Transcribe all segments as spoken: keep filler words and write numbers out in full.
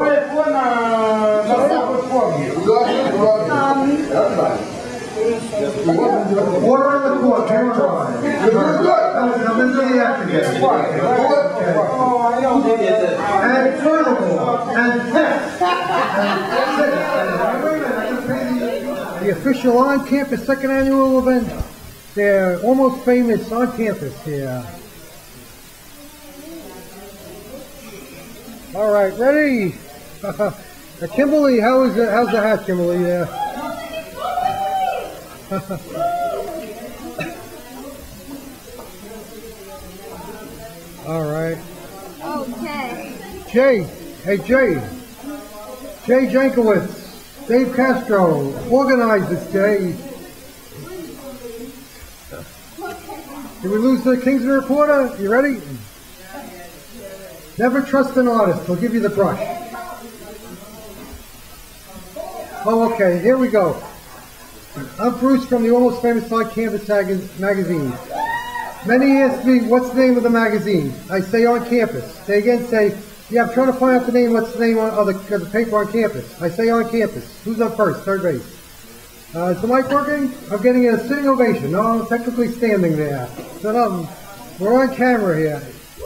Water on the court, camera on. You're good. I'm in the afternoon. Oh, I don't think it's it. And carnival. And pets. And the official on-campus second annual event. They're almost famous on campus here. All right, ready? Kimberly, how is the, how's the hat, Kimberly? Yeah. All right. Okay. Jay, hey Jay, Jay Jankiewicz, Dave Castro, organize this day. Did we lose the Kingsman reporter? You ready? Never trust an artist. He'll give you the brush. Oh, okay. Here we go. I'm Bruce from the Almost Famous On Campus magazine. Many ask me, what's the name of the magazine? I say, on campus. They again say, yeah, I'm trying to find out the name, what's the name of the, of the paper on campus? I say, on campus. Who's up first? Third base. Uh, is the mic working? I'm getting a sitting ovation. No, I'm technically standing there. So um, we're on camera here.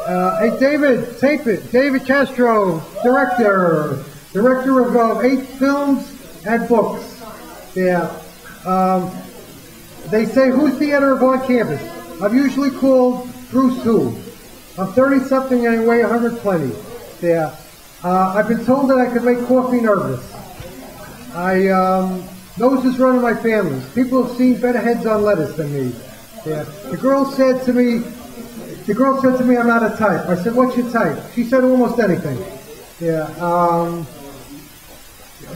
Uh, hey, David, tape it. David Castro, director. Director of uh, eight films and books. Yeah. Um, they say, who's the editor of On Campus? I'm usually called Bruce Who. I'm thirty-something and I weigh one hundred twenty. Yeah. Uh, I've been told that I could make coffee nervous. I, um, noses run in my family. People have seen better heads on lettuce than me. Yeah. The girl said to me, the girl said to me, I'm out of type. I said, what's your type? She said almost anything. Yeah. Um...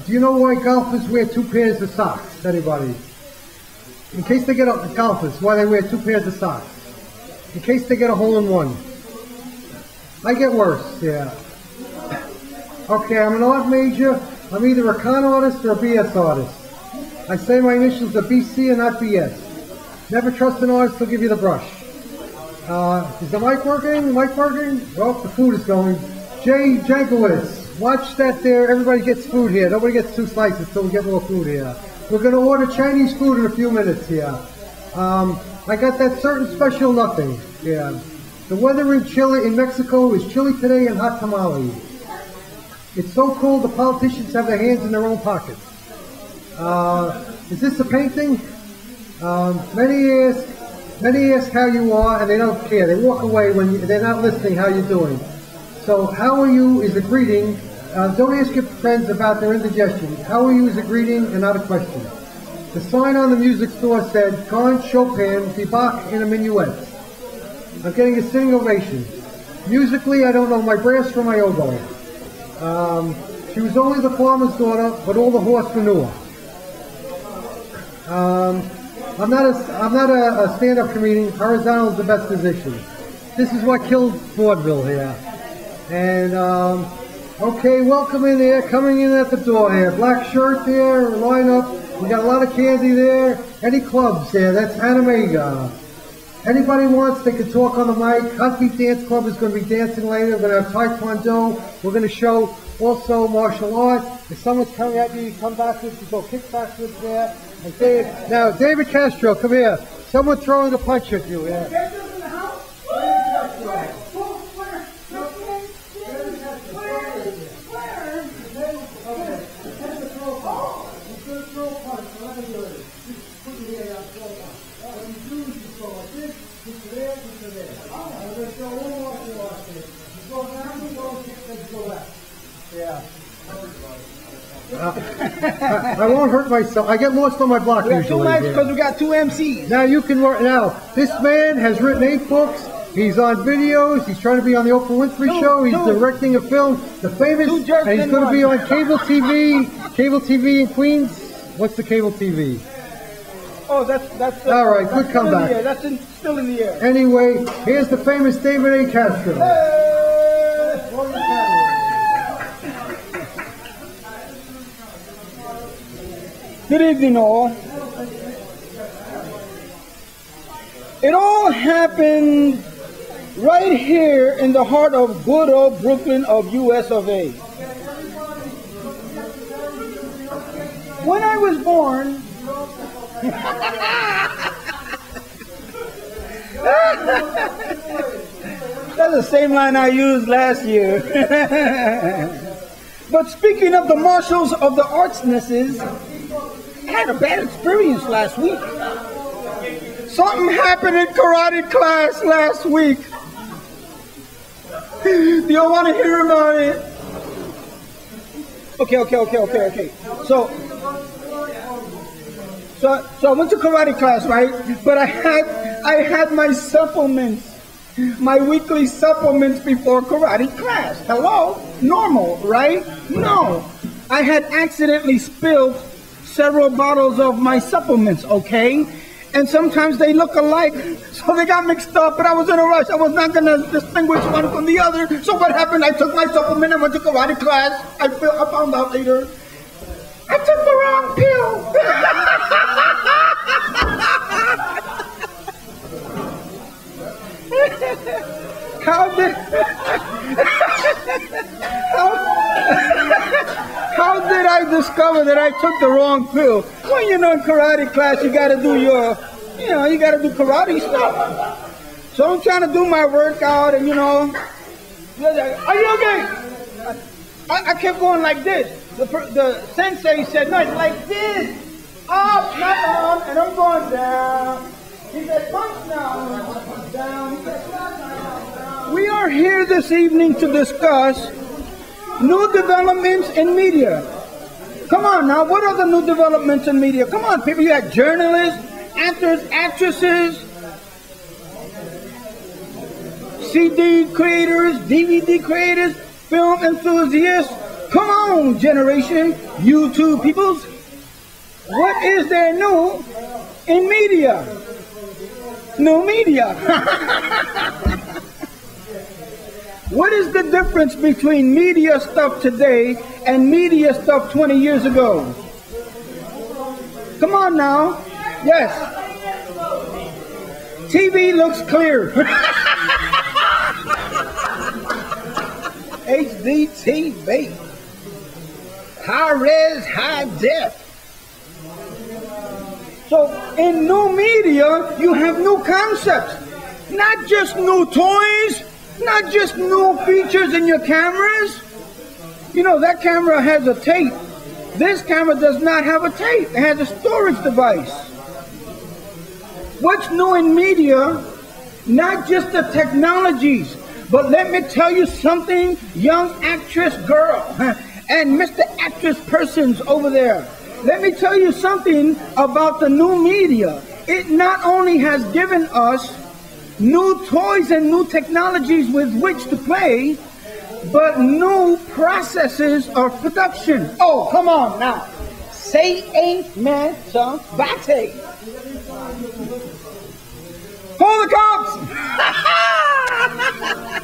Do you know why golfers wear two pairs of socks, anybody? In case they get a golfers, why they wear two pairs of socks? In case they get a hole-in-one. I get worse, yeah. Okay, I'm an art major. I'm either a con artist or a B S artist. I say my initials are B C and not B S. Never trust an artist, he'll give you the brush. Uh, is the mic working? The mic working? Well, the food is going. Jay Jankiewicz. Watch that there, everybody gets food here. Nobody gets two slices until we get more food here. We're gonna order Chinese food in a few minutes here. Um, I got that certain special nothing, yeah. The weather in Chile, in Mexico is chilly today and hot tamales. It's so cold the politicians have their hands in their own pockets. Uh, is this a painting? Um, many ask, many ask how you are and they don't care. They walk away when you, they're not listening how you're doing. So how are you is a greeting. Uh, don't ask your friends about their indigestion. How are you is a greeting and not a question. The sign on the music store said, Con Chopin, die Bach in a minuet. I'm getting a sitting ovation. Musically, I don't know my brass from my oboe. Um, she was only the farmer's daughter, but all the horse manure. Um, I'm not a, I'm not a, a stand-up comedian. Horizontal is the best position. This is what killed vaudeville here. And, um, okay, welcome in there, coming in at the door here. Black shirt there, line up. We got a lot of candy there. Any clubs there? That's Animega. Anybody wants, they can talk on the mic. Husky Dance Club is going to be dancing later. We're going to have Taekwondo. We're going to show also martial arts. If someone's coming at you, you come backwards, you go kick backwards there. And Dave, now, David Castro, come here. Someone throwing a punch at you, yeah. Uh, I, I won't hurt myself. I get lost on my block we usually. Two mics because we got two M Cs. Now you can work. Now this man has written eight books. He's on videos. He's trying to be on the Oprah Winfrey two, show. He's two. directing a film. The famous. And he's going to be on cable T V. Cable T V in Queens. What's the cable T V? Oh, that's that's. Uh, All right, that's good comeback. In that's in, still in the air. Anyway, here's the famous David A. Castro. Hey! Good evening, all. It all happened right here in the heart of good old Brooklyn of U S of A. When I was born, that's the same line I used last year. But speaking of the marshals of the artsnesses, I had a bad experience last week. Something happened in karate class last week. Do you want to hear about it? Okay, okay, okay, okay, okay. So, so, so I went to karate class, right? But I had, I had my supplements, my weekly supplements before karate class. Hello? Normal, right? No. I had accidentally spilled several bottles of my supplements, okay? And sometimes they look alike, so they got mixed up, but I was in a rush. I was not going to distinguish one from the other. So what happened? I took my supplement. I went to karate class. I found out later. I took the wrong pill. How did... How... How did I discover that I took the wrong pill? Well, you know, in karate class, you gotta do your, you know, you gotta do karate stuff. So I'm trying to do my workout, and you know, are you okay? I, I kept going like this. The, the sensei said, no, it's like this, up, not on, and I'm going down. He said, punch now, down. He said, punch now, down. We are here this evening to discuss new developments in media. Come on now, what are the new developments in media? Come on, people, you had journalists, actors, actresses, C D creators, D V D creators, film enthusiasts. Come on, generation, YouTube peoples. What is there new in media? New media. What is the difference between media stuff today and media stuff twenty years ago? Come on now. Yes. T V looks clear. H D T V. High res, high def. So in new media, you have new concepts. Not just new toys. Not just new features in your cameras. You know, that camera has a tape. This camera does not have a tape. It has a storage device. What's new in media? Not just the technologies, but let me tell you something, young actress girl and Mister Actress persons over there. Let me tell you something about the new media. It not only has given us new toys and new technologies with which to play, but new processes of production. Oh, come on now. Say amen to Bate. Call the cops!